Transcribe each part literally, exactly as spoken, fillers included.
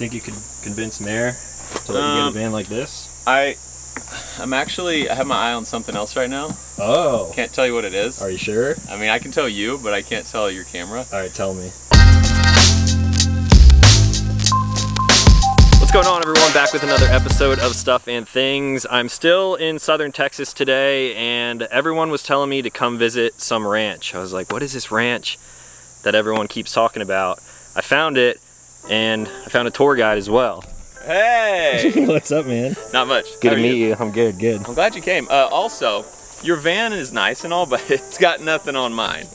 think you could convince Mayor to let um, you get a van like this? I, I'm actually, I have my eye on something else right now. Oh. Can't tell you what it is. Are you sure? I mean, I can tell you, but I can't tell your camera. All right, tell me. What's going on, everyone? Back with another episode of Stuff and Things. I'm still in southern Texas today, and everyone was telling me to come visit some ranch. I was like, what is this ranch that everyone keeps talking about? I found it, and I found a tour guide as well. Hey! What's up, man? Not much. Good to meet you? you. I'm good, good. I'm glad you came. Uh, also, your van is nice and all, but it's got nothing on mine.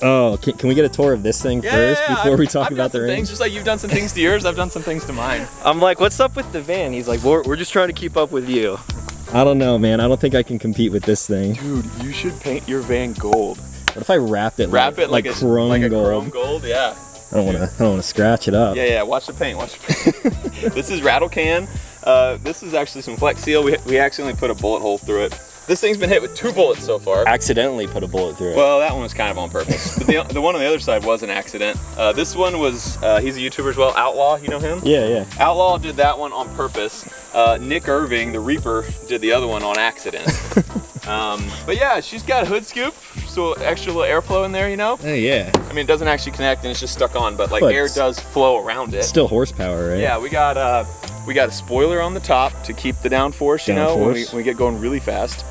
Oh, can, can we get a tour of this thing yeah, first before I've, we talk I've about done the range? Just like you've done some things to yours, I've done some things to mine. I'm like, what's up with the van? He's like, we're, we're just trying to keep up with you. I don't know, man. I don't think I can compete with this thing. Dude, you should paint your van gold. What if I wrapped it? Wrap like, it like, like a chrome like a gold? Chrome gold, yeah. I don't want to. I don't want to scratch it up. Yeah, yeah. Watch the paint. Watch the paint. This is rattle can. Uh, this is actually some Flex Seal. We we accidentally put a bullet hole through it. This thing's been hit with two bullets so far. Accidentally put a bullet through it. Well, that one was kind of on purpose. But the, the one on the other side was an accident. Uh, this one was, uh, he's a YouTuber as well, Outlaw, you know him? Yeah, yeah. Outlaw did that one on purpose. Uh, Nick Irving, the Reaper, did the other one on accident. um, but yeah, she's got a hood scoop, so extra little airflow in there, you know? Oh, yeah. I mean, it doesn't actually connect and it's just stuck on, but like but air does flow around it. Still horsepower, right? Yeah, we got, uh, we got a spoiler on the top to keep the downforce, you know, when we, when we get going really fast.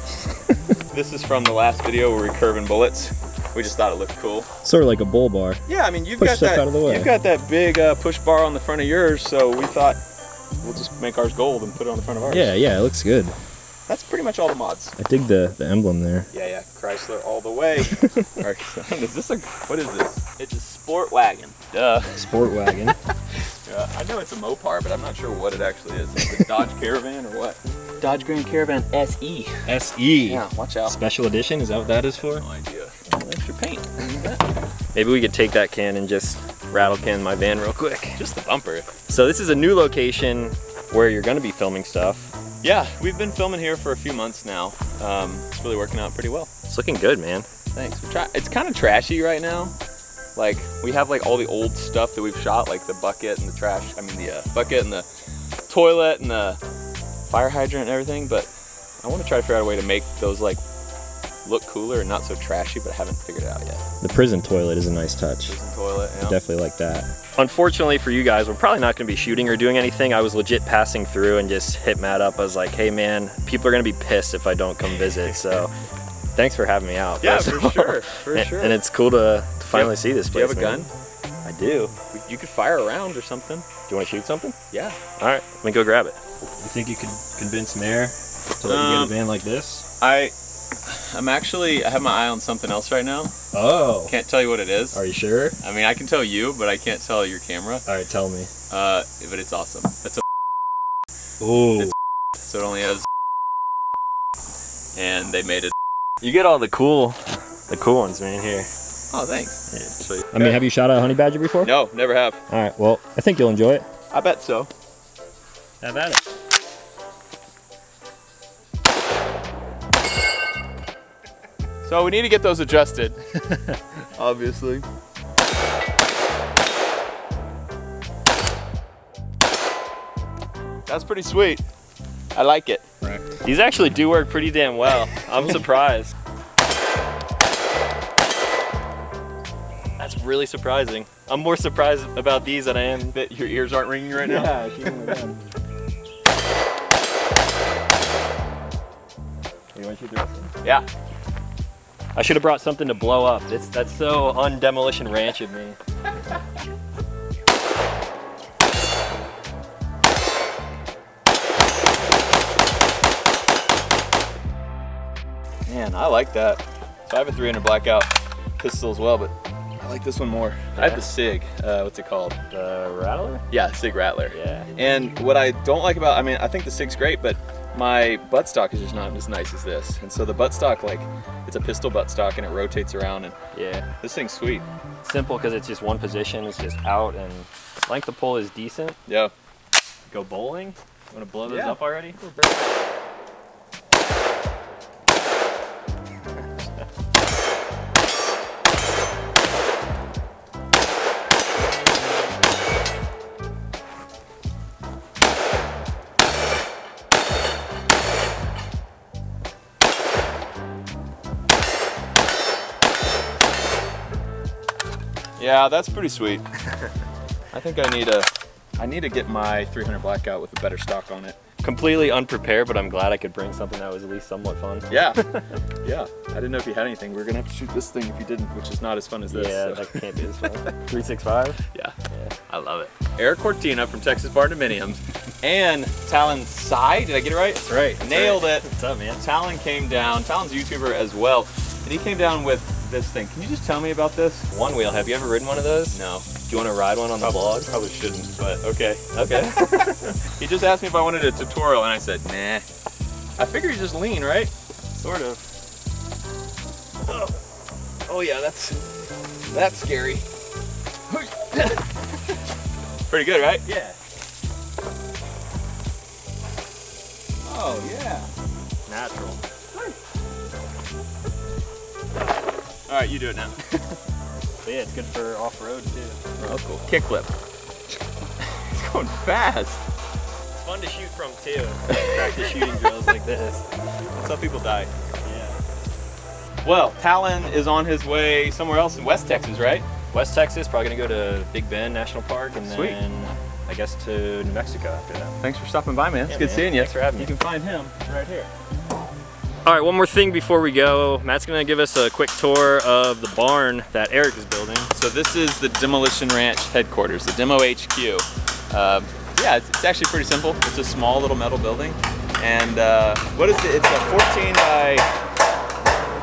This is from the last video where we were curving bullets. We just thought it looked cool. Sort of like a bull bar. Yeah, I mean, you've got that, out of the way. You've got that big uh, push bar on the front of yours, so we thought we'll just make ours gold and put it on the front of ours. Yeah, yeah, it looks good. That's pretty much all the mods. I dig the, the emblem there. Yeah, yeah, Chrysler all the way. Is this a, what is this? It's a sport wagon. Duh. Sport wagon. Uh, I know it's a Mopar, but I'm not sure what it actually is. Is it a Dodge Caravan or what? Dodge Grand Caravan S E. S E. Yeah, watch out. Special edition? Is that what that is for? No idea. Well, extra paint. Maybe we could take that can and just rattle can my van real quick. Just the bumper. So this is a new location where you're going to be filming stuff. Yeah, we've been filming here for a few months now. Um, it's really working out pretty well. It's looking good, man. Thanks. We're try it's kind of trashy right now. Like, we have like all the old stuff that we've shot, like the bucket and the trash, I mean the uh, bucket and the toilet and the fire hydrant and everything, but I want to try to figure out a way to make those like look cooler and not so trashy, but I haven't figured it out yet. The prison toilet is a nice touch. Prison toilet, yeah. I definitely like that. Unfortunately for you guys, we're probably not going to be shooting or doing anything. I was legit passing through and just hit Matt up. I was like, hey man, people are going to be pissed if I don't come visit, so... Thanks for having me out. Yeah, for sure, for and, sure. And it's cool to, to finally have, see this place. Do you have a man. gun? I do. You could fire around or something. Do you want to shoot something? Yeah. All right, let me go grab it. You think you could convince Mayor to let um, you get a van like this? I, I'm actually, I have my eye on something else right now. Oh. Can't tell you what it is. Are you sure? I mean, I can tell you, but I can't tell your camera. All right, tell me. Uh, but it's awesome. That's a. Ooh. It's a, so it only has. And they made it. You get all the cool, the cool ones, man, here. Oh, thanks. Yeah. I mean, have you shot a honey badger before? No, never have. All right, well, I think you'll enjoy it. I bet so. Have at it. So we need to get those adjusted, obviously. That's pretty sweet. I like it. Right. These actually do work pretty damn well. I'm surprised. That's really surprising. I'm more surprised about these than I am that your ears aren't ringing right now. Yeah, I can't remember. You want to shoot the rest of them? Yeah. I should have brought something to blow up. It's, that's so un-Demolition Ranch of me. Man, I like that. So I have a three hundred blackout pistol as well, but I like this one more. Yeah. I have the SIG, uh, what's it called? The Rattler? Yeah, SIG Rattler. Yeah. And what I don't like about, I mean, I think the SIG's great, but my buttstock is just not as nice as this. And so the buttstock, like, it's a pistol buttstock and it rotates around and yeah, this thing's sweet. Simple because it's just one position, it's just out and length of pull is decent. Yeah. Go bowling? You want to blow those yeah. up already? Yeah, that's pretty sweet. I think I need a, I need to get my three hundred Blackout with a better stock on it. Completely unprepared, but I'm glad I could bring something that was at least somewhat fun. Yeah, yeah. I didn't know if you had anything. We were gonna have to shoot this thing if you didn't, which is not as fun as this. Yeah, so. That can't be as fun. three sixty-five? Yeah. Yeah, I love it. Eric Cortina from Texas Barn Dominiums and Talon Sei. Did I get it right? That's right. That's Nailed right. it. What's up, man? Talon came down. Talon's a YouTuber as well, and he came down with this thing. Can you just tell me about this? One wheel. Have you ever ridden one of those? No. Do you want to ride one on the blog? Probably shouldn't, but okay. Okay. He just asked me if I wanted a tutorial and I said, nah. I figure you just lean, right? Sort of. Oh, oh yeah, that's, that's scary. Pretty good, right? Yeah. Oh yeah. Natural. All right, you do it now. But yeah, it's good for off-road too. Oh, cool. Kickflip. It's going fast. It's fun to shoot from too. Practice shooting drills like this. Some people die. Yeah. Well, Talon is on his way somewhere else in West Texas, right? West Texas, probably gonna go to Big Bend National Park and Sweet. then I guess to New Mexico after that. Thanks for stopping by, man. Yeah, it's good man. seeing you. Thanks for having me. You can find him right here. All right, one more thing before we go. Matt's gonna give us a quick tour of the barn that Eric is building. So this is the Demolition Ranch headquarters, the Demo H Q. Uh, yeah, it's, it's actually pretty simple. It's a small little metal building. And uh, what is it? It's a fourteen by,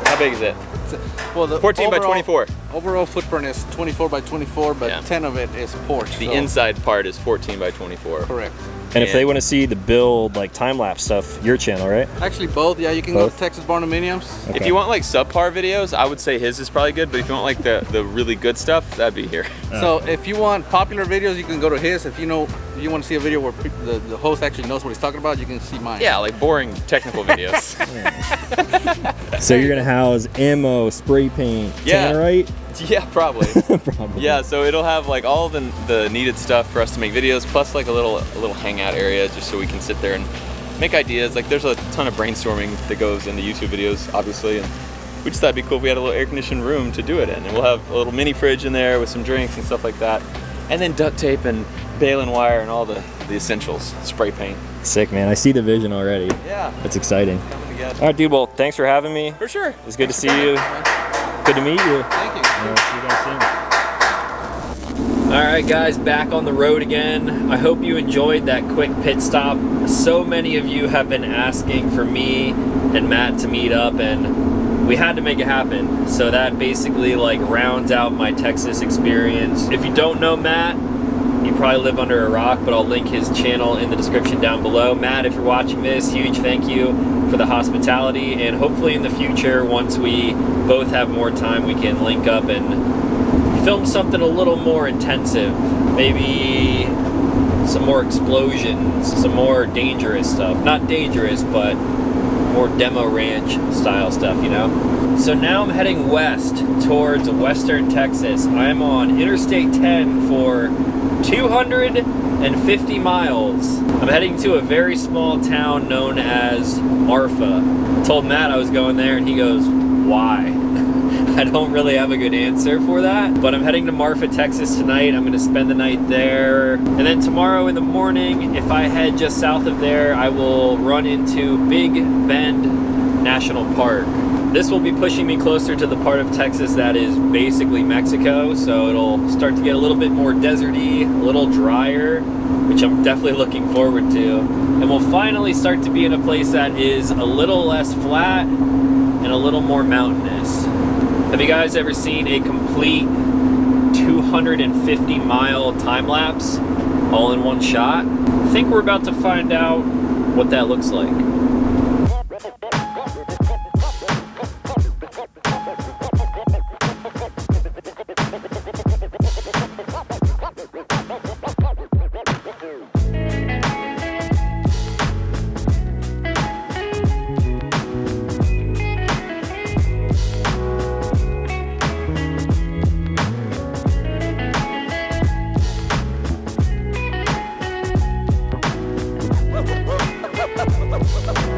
how big is it? It's a, well, the fourteen overall, by twenty-four. Overall footprint is twenty-four by twenty-four, but yeah. ten of it is porch. The so. inside part is fourteen by twenty-four. Correct. And if they want to see the build, like time-lapse stuff, your channel, right? Actually both, yeah, you can both? go to Texas Barn Dominiums. Okay. If you want like subpar videos, I would say his is probably good, but if you want like the, the really good stuff, that'd be here. Uh. So if you want popular videos, you can go to his. If you know you want to see a video where the, the host actually knows what he's talking about, you can see mine. Yeah, like boring technical videos. So you're going to house ammo, spray paint, yeah. tannerite? Yeah, probably. Probably. Yeah, so it'll have like all the the needed stuff for us to make videos, plus like a little a little hangout area just so we can sit there and make ideas. Like there's a ton of brainstorming that goes into YouTube videos, obviously, and we just thought it'd be cool if we had a little air-conditioned room to do it in. And we'll have a little mini fridge in there with some drinks and stuff like that, and then duct tape and baling wire and all the the essentials, spray paint. Sick, man. I see the vision already. Yeah. That's exciting. All right, dude. Well, thanks for having me. For sure. It's good thanks to see you. Coming. Good to meet you. Thank you. Alright guys, back on the road again. I hope you enjoyed that quick pit stop. So many of you have been asking for me and Matt to meet up and we had to make it happen. So that basically like rounds out my Texas experience. If you don't know Matt, you probably live under a rock, but I'll link his channel in the description down below. Matt, if you're watching this, huge thank you for the hospitality, and hopefully in the future, once we both have more time, we can link up and film something a little more intensive. Maybe some more explosions, some more dangerous stuff. Not dangerous, but more demo ranch style stuff, you know? So now I'm heading west towards western Texas. I'm on Interstate ten for two hundred fifty miles. I'm heading to a very small town known as Marfa. I told Matt I was going there and he goes, why? I don't really have a good answer for that, but I'm heading to Marfa, Texas tonight. I'm gonna spend the night there. And then tomorrow in the morning, if I head just south of there, I will run into Big Bend National Park. This will be pushing me closer to the part of Texas that is basically Mexico, so it'll start to get a little bit more deserty, a little drier, which I'm definitely looking forward to. And we'll finally start to be in a place that is a little less flat and a little more mountainous. Have you guys ever seen a complete two hundred fifty mile time lapse all in one shot? I think we're about to find out what that looks like. Whoa, whoa, whoa, whoa, whoa, whoa, whoa.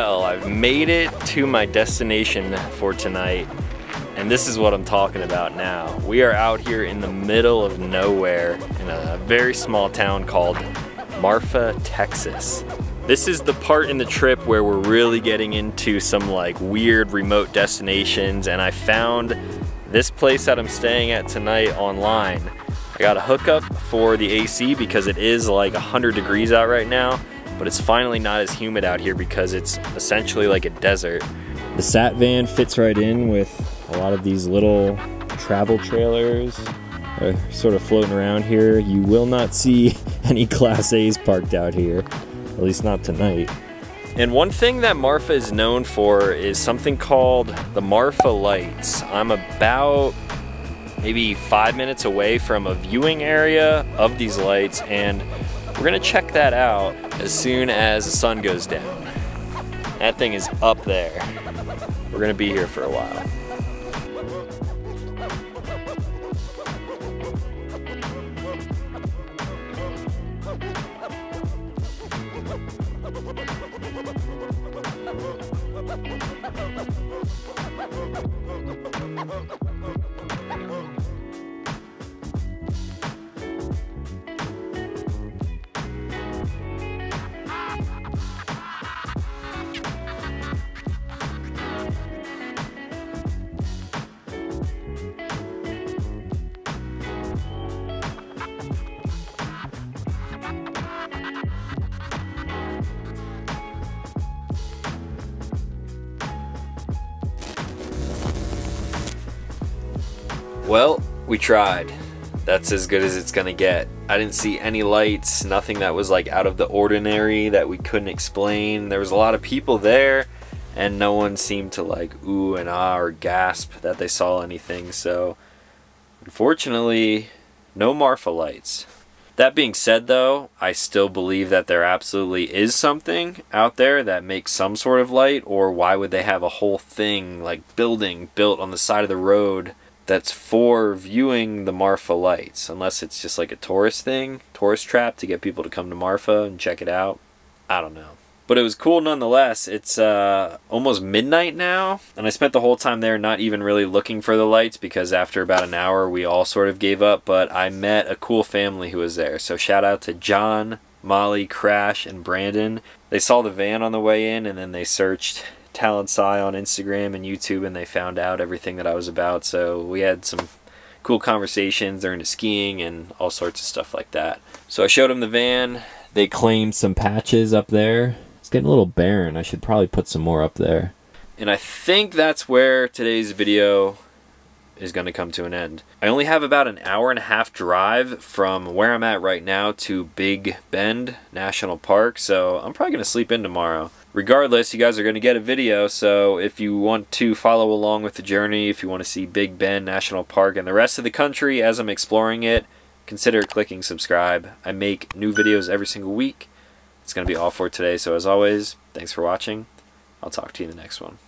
Well, I've made it to my destination for tonight, and this is what I'm talking about now. We are out here in the middle of nowhere in a very small town called Marfa, Texas. This is the part in the trip where we're really getting into some like weird remote destinations, and I found this place that I'm staying at tonight online. I got a hookup for the A C because it is like one hundred degrees out right now, but it's finally not as humid out here because it's essentially like a desert. The SATvan fits right in with a lot of these little travel trailers that are sort of floating around here. You will not see any Class A's parked out here, at least not tonight. And one thing that Marfa is known for is something called the Marfa Lights. I'm about maybe five minutes away from a viewing area of these lights, and we're gonna check that out as soon as the sun goes down. That thing is up there. We're gonna be here for a while. Well, we tried. That's as good as it's gonna get. I didn't see any lights, nothing that was like out of the ordinary that we couldn't explain. There was a lot of people there and no one seemed to like ooh and ah or gasp that they saw anything. So unfortunately, no Marfa lights. That being said though, I still believe that there absolutely is something out there that makes some sort of light, or why would they have a whole thing like building built on the side of the road that's for viewing the Marfa lights, unless it's just like a tourist thing, tourist trap to get people to come to Marfa and check it out. I don't know. But it was cool nonetheless. It's uh, almost midnight now, and I spent the whole time there not even really looking for the lights because after about an hour we all sort of gave up, but I met a cool family who was there. So shout out to John, Molly, Crash, and Brandon. They saw the van on the way in and then they searched Talon Sei on Instagram and YouTube, and they found out everything that I was about, so we had some cool conversations. They're into skiing and all sorts of stuff like that. So I showed them the van. They claimed some patches up there. It's getting a little barren. I should probably put some more up there. And I think that's where today's video is going to come to an end. I only have about an hour and a half drive from where I'm at right now to Big Bend National Park, so I'm probably going to sleep in tomorrow. Regardless, you guys are going to get a video, so if you want to follow along with the journey, if you want to see Big Bend National Park and the rest of the country as I'm exploring it, consider clicking subscribe. I make new videos every single week. It's going to be all for today, so as always, thanks for watching. I'll talk to you in the next one.